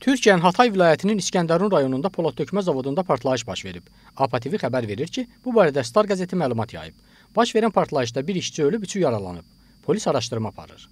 Türkiye'nin Hatay vilayetinin İskenderun rayonunda polat dökmə zavodunda partlayış baş verib. APA TV xəbər verir ki, bu barədə Star qəzeti məlumat yayıb. Baş verən partlayışda bir işçi ölüb, üçü yaralanıb. Polis araşdırma aparır.